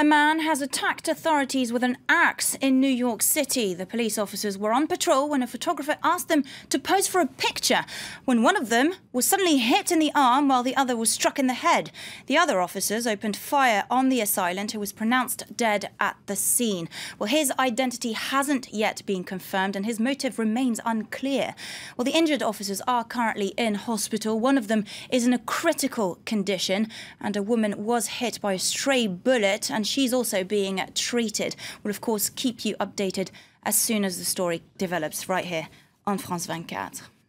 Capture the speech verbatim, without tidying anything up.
A man has attacked authorities with an axe in New York City. The police officers were on patrol when a photographer asked them to pose for a picture, when one of them was suddenly hit in the arm while the other was struck in the head. The other officers opened fire on the assailant, who was pronounced dead at the scene. Well, his identity hasn't yet been confirmed and his motive remains unclear. Well, the injured officers are currently in hospital. One of them is in a critical condition, and a woman was hit by a stray bullet and she's also being treated. We'll, of course, keep you updated as soon as the story develops right here on France twenty-four.